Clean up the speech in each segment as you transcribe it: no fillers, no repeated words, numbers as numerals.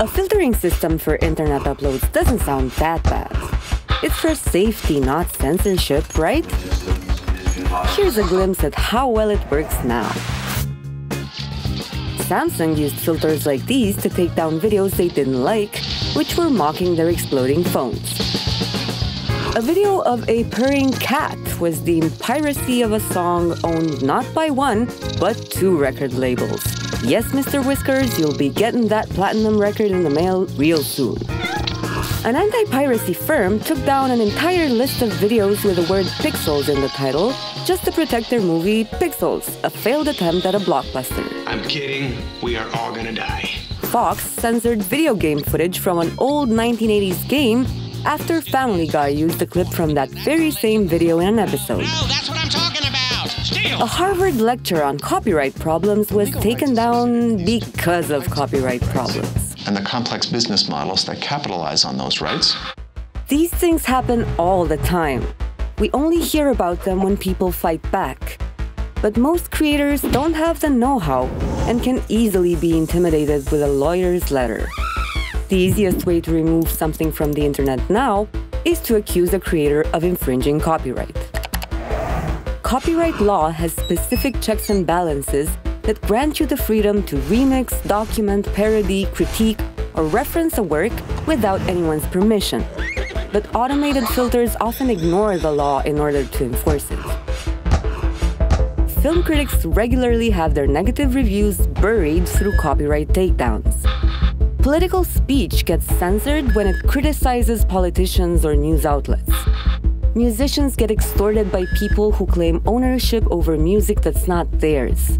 A filtering system for internet uploads doesn't sound that bad. It's for safety, not censorship, right? Here's a glimpse at how well it works now. Samsung used filters like these to take down videos they didn't like, which were mocking their exploding phones. A video of a purring cat was deemed piracy of a song owned not by one, but two record labels. Yes, Mr. Whiskers, you'll be getting that platinum record in the mail real soon. An anti-piracy firm took down an entire list of videos with the word pixels in the title just to protect their movie Pixels, a failed attempt at a blockbuster. I'm kidding. We are all gonna die. Fox censored video game footage from an old 1980s game after Family Guy used a clip from that very same video in an episode. No, that's what I'm talking about. A Harvard lecture on copyright problems was taken down because of copyright problems. And the complex business models that capitalize on those rights. These things happen all the time. We only hear about them when people fight back. But most creators don't have the know-how and can easily be intimidated with a lawyer's letter. The easiest way to remove something from the internet now is to accuse a creator of infringing copyright. Copyright law has specific checks and balances that grant you the freedom to remix, document, parody, critique, or reference a work without anyone's permission. But automated filters often ignore the law in order to enforce it. Film critics regularly have their negative reviews buried through copyright takedowns. Political speech gets censored when it criticizes politicians or news outlets. Musicians get extorted by people who claim ownership over music that's not theirs.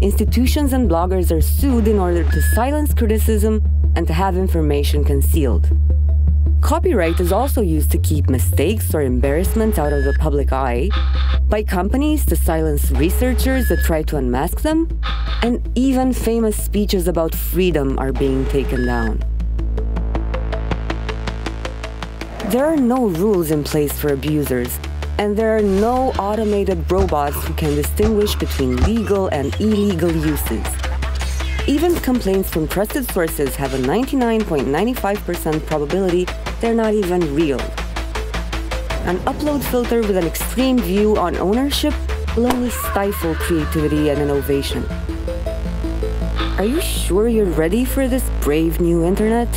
Institutions and bloggers are sued in order to silence criticism and to have information concealed. Copyright is also used to keep mistakes or embarrassments out of the public eye, by companies to silence researchers that try to unmask them, and even famous speeches about freedom are being taken down. There are no rules in place for abusers, and there are no automated robots who can distinguish between legal and illegal uses. Even complaints from trusted sources have a 99.95% probability they're not even real. An upload filter with an extreme view on ownership will only stifle creativity and innovation. Are you sure you're ready for this brave new internet?